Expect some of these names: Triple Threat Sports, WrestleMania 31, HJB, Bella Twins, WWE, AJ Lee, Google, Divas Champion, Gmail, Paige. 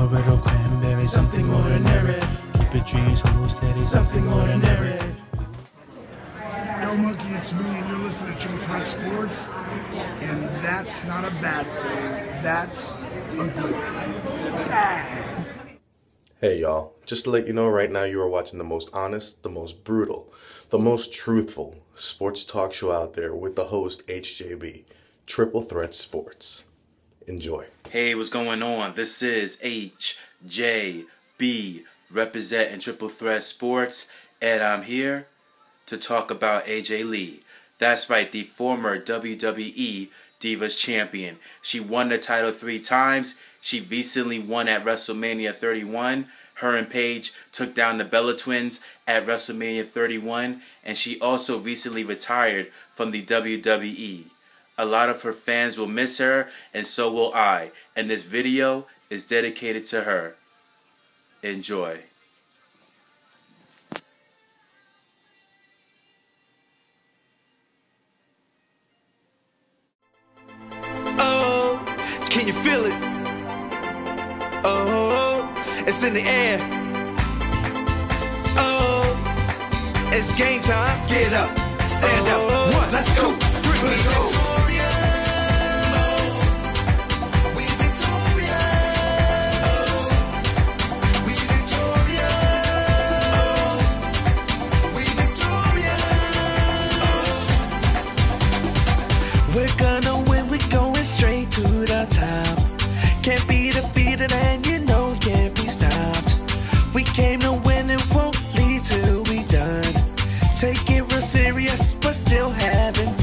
I'm a riddle cranberry, something ordinary. Keep your dreams cool, steady, something ordinary. Yo, Mookie, it's me, and you're listening to Triple Threat Sports, and that's not a bad thing. That's a good bang. Hey, y'all. Just to let you know, right now you are watching the most honest, the most brutal, the most truthful sports talk show out there with the host, HJB, Triple Threat Sports. Enjoy. Hey, what's going on? This is HJB, representing Triple Threat Sports, and I'm here to talk about AJ Lee. That's right, the former WWE Divas Champion. She won the title 3 times. She recently won at WrestleMania 31. Her and Paige took down the Bella Twins at WrestleMania 31. And she also recently retired from the WWE. A lot of her fans will miss her, and so will I. And this video is dedicated to her. Enjoy. Can you feel it? Oh, it's in the air. Oh, it's game time. Get up, stand up. 1, let's go. 3, let's go. We victorious. We victorious. We victorious. We're gonna win. We're going straight to the top. Can't be defeated, and you know can't be stopped. We came to win, it won't lead till we done. Take it real serious, but still having fun.